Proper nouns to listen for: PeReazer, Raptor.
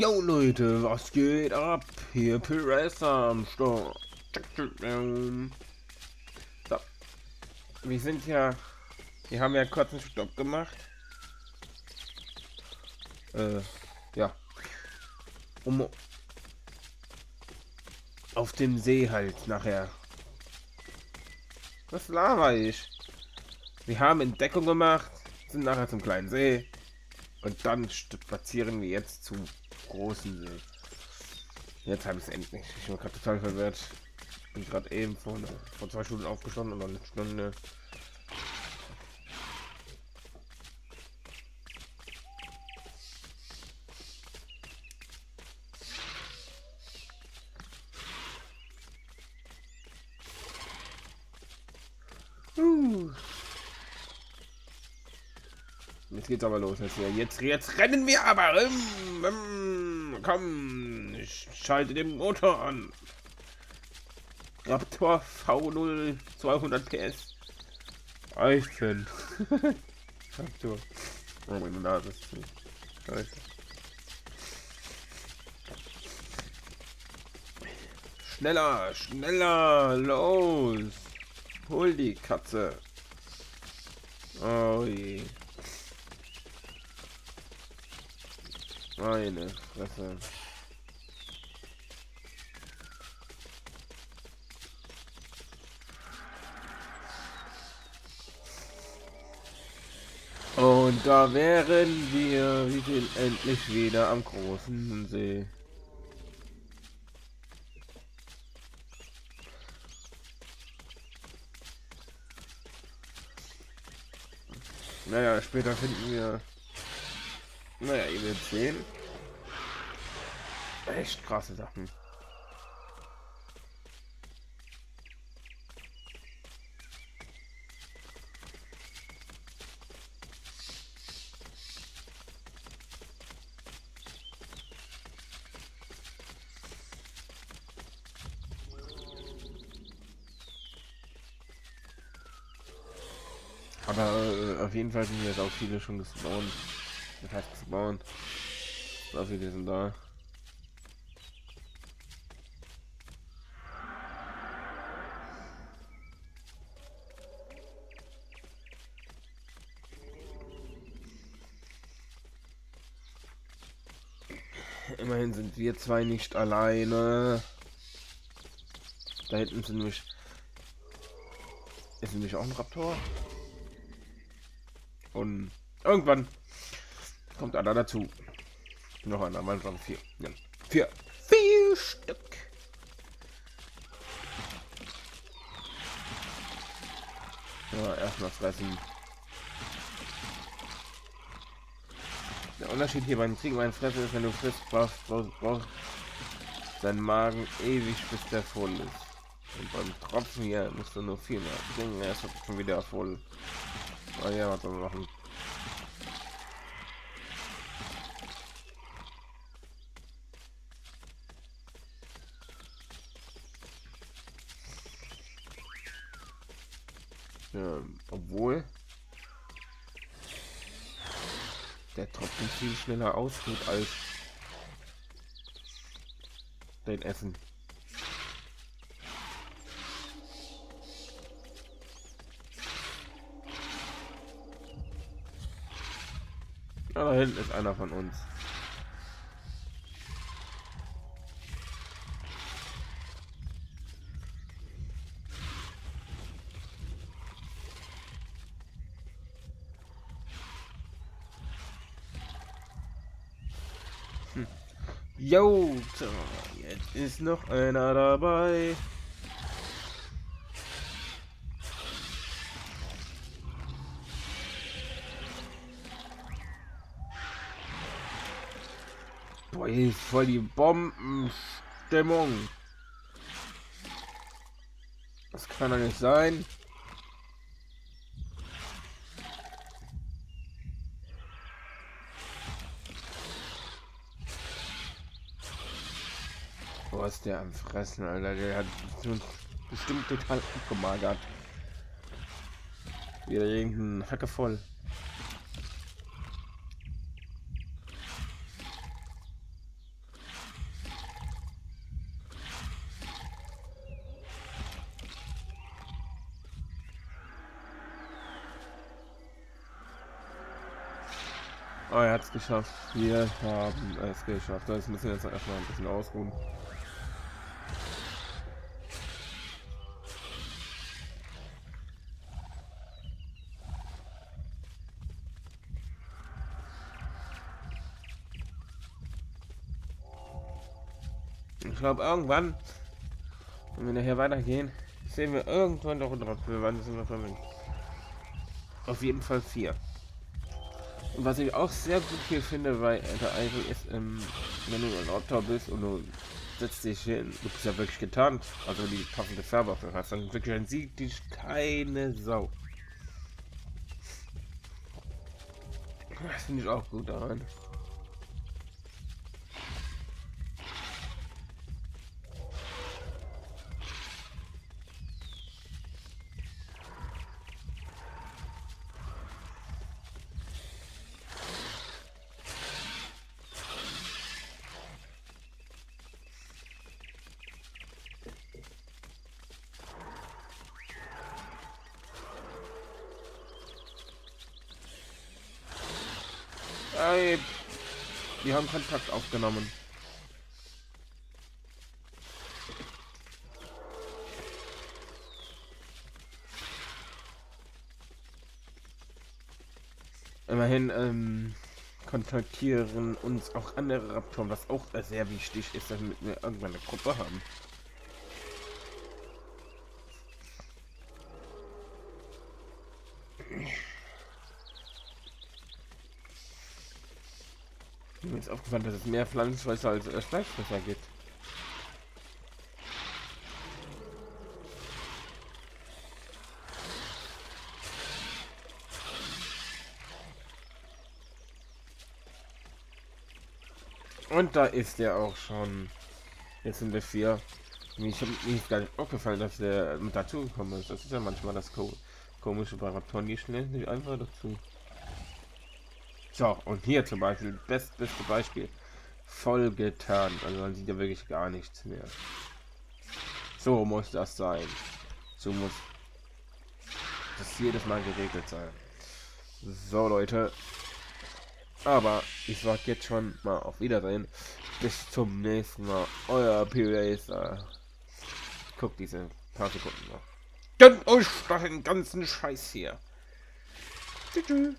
Jo Leute, was geht ab? Hier PeReazer am Start. So. Wir sind ja... Wir haben ja kurz einen Stopp gemacht. Ja. Um... Auf dem See halt nachher. Das laber ich. Wir haben Entdeckung gemacht, sind nachher zum kleinen See. Und dann spazieren wir jetzt zu... großen See. Jetzt habe ich es endlich. Ich bin gerade total verwirrt. Bin gerade eben vor 2 Stunden aufgestanden oder 1 Stunde. Jetzt geht's aber los. Jetzt rennen wir aber. Komm, ich schalte den Motor an. Raptor V0 200 PS. Eichen. Raptor. Oh meine Nase ist zu. Scheiße. Schneller, schneller, los. Hol die Katze. Oh je. Meine Fresse. Und da wären wir endlich wieder am großen See. Naja, später finden wir... Naja, ihr werdet sehen. Echt krasse Sachen. Aber auf jeden Fall sind jetzt auch viele schon gespawnt. Das heißt gespawnt. So viele sind da. Immerhin sind wir zwei nicht alleine. Da hinten sind nämlich... Ist nämlich auch ein Raptor. Und irgendwann kommt einer dazu. Noch einer, mal waren 4. Ja, 4 Stück. Ja, erstmal fressen. Der Unterschied hier beim Kriegen beim Fressen ist, wenn du frisst, brauchst dein Magen ewig, bis der voll ist. Und beim Tropfen hier musst du nur viel mehr trinken, erst ist schon wieder voll. Ah ja, was soll man machen? Ja, obwohl der Tropfen viel schneller ausgeht als dein Essen. Ja, da hinten ist einer von uns. Jo, jetzt ist noch einer dabei. Boah, hier ist voll die Bombenstimmung. Das kann doch nicht sein. Boah, ist der am Fressen, Alter. Der hat bestimmt total abgemagert. Wieder irgendein Hacke voll. Oh, er hat es geschafft. Wir haben es geschafft. Das müssen wir jetzt erstmal ein bisschen ausruhen. Ich glaube, irgendwann, wenn wir nachher weitergehen, sehen wir irgendwann doch drauf. Wir waren auf jeden Fall 4. Und was ich auch sehr gut hier finde, weil der Eifel ist, wenn du ein Raptor bist und du setzt dich hin, du bist ja wirklich getarnt, also die passende Färbwaffe hast, dann wirklich ein Sieg, dich keine Sau. Das finde ich auch gut daran. Wir haben Kontakt aufgenommen. Immerhin kontaktieren uns auch andere Raptoren, was auch sehr wichtig ist, damit wir irgendwann eine Gruppe haben. Mir ist aufgefallen, dass es mehr Pflanzenfresser als Fleischfresser gibt. Und da ist er auch schon. Jetzt sind wir 4. Mir ist gar nicht aufgefallen, dass er mit dazu gekommen ist. Das ist ja manchmal das komische bei Raptoren, die schnellen sich einfach dazu. So, und hier zum Beispiel, beste Beispiel, voll getan, also man sieht ja wirklich gar nichts mehr. So muss das sein. So muss das jedes Mal geregelt sein. So Leute, aber ich sag jetzt schon mal auf Wiedersehen. Bis zum nächsten Mal, euer PeReazer. Guckt diese paar Sekunden noch. Gönnt euch den ganzen Scheiß hier. Tschüss.